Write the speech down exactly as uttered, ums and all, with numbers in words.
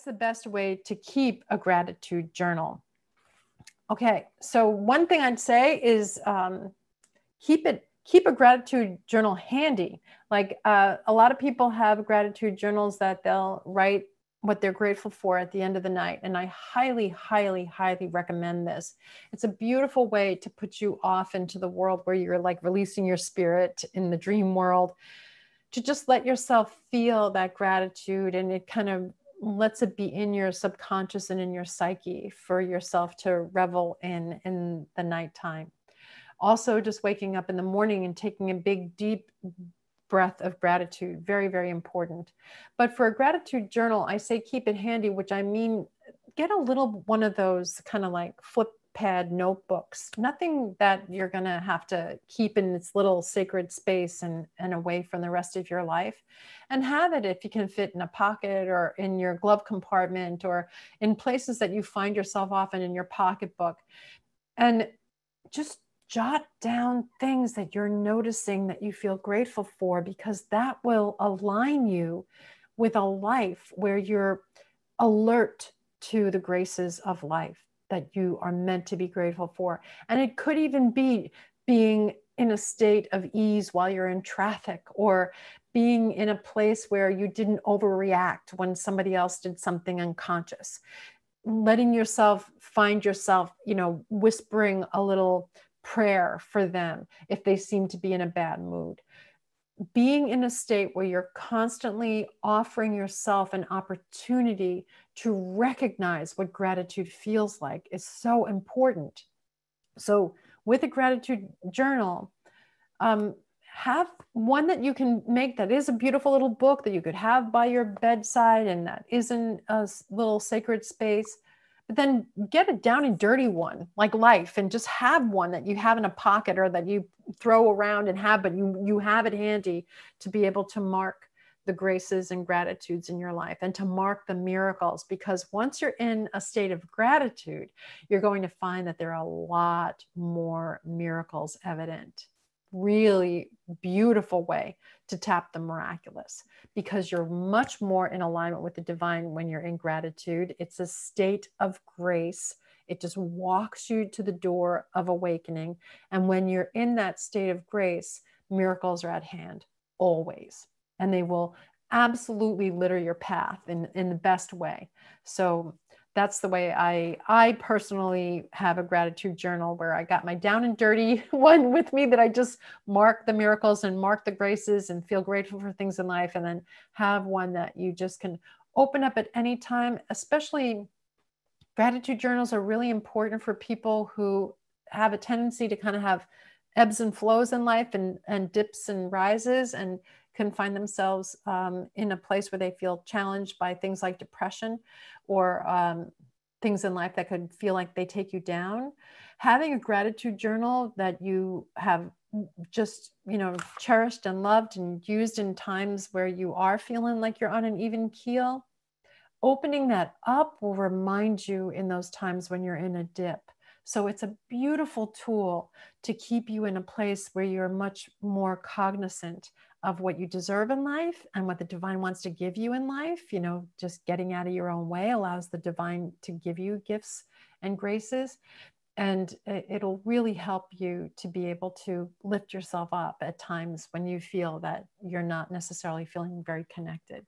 what's the best way to keep a gratitude journal? Okay, so one thing I'd say is um, keep it, keep a gratitude journal handy. Like uh, a lot of people have gratitude journals that they'll write what they're grateful for at the end of the night. And I highly, highly, highly recommend this. It's a beautiful way to put you off into the world where you're like releasing your spirit in the dream world, to just let yourself feel that gratitude. And it kind of lets it be in your subconscious and in your psyche for yourself to revel in, in the nighttime. Also just waking up in the morning and taking a big, deep breath of gratitude, very, very important. But for a gratitude journal, I say keep it handy, which I mean, get a little one of those kind of like flip pad notebooks, nothing that you're going to have to keep in its little sacred space and, and away from the rest of your life. And have it, if you can fit in a pocket or in your glove compartment or in places that you find yourself often, in your pocketbook. And just jot down things that you're noticing that you feel grateful for, because that will align you with a life where you're alert to the graces of life that you are meant to be grateful for. And it could even be being in a state of ease while you're in traffic, or being in a place where you didn't overreact when somebody else did something unconscious. Letting yourself find yourself, you know, whispering a little prayer for them if they seem to be in a bad mood. Being in a state where you're constantly offering yourself an opportunity to recognize what gratitude feels like is so important. So with a gratitude journal, um, have one that you can make that is a beautiful little book that you could have by your bedside and that is in a little sacred space. But then get a down and dirty one like life, and just have one that you have in a pocket or that you throw around and have, but you, you have it handy to be able to mark the graces and gratitudes in your life and to mark the miracles. Because once you're in a state of gratitude, you're going to find that there are a lot more miracles evident. Really beautiful way to tap the miraculous, because you're much more in alignment with the divine when you're in gratitude. It's a state of grace. It just walks you to the door of awakening. And when you're in that state of grace, miracles are at hand always, and they will absolutely litter your path in, in the best way. So that's the way I, I personally have a gratitude journal, where I got my down and dirty one with me that I just mark the miracles and mark the graces and feel grateful for things in life. And then have one that you just can open up at any time. Especially gratitude journals are really important for people who have a tendency to kind of have ebbs and flows in life, and, and dips and rises, and can find themselves um, in a place where they feel challenged by things like depression or um, things in life that could feel like they take you down. Having a gratitude journal that you have just, you know, cherished and loved and used in times where you are feeling like you're on an even keel, opening that up will remind you in those times when you're in a dip. So it's a beautiful tool to keep you in a place where you're much more cognizant of what you deserve in life and what the divine wants to give you in life. You know, just getting out of your own way allows the divine to give you gifts and graces. And it'll really help you to be able to lift yourself up at times when you feel that you're not necessarily feeling very connected.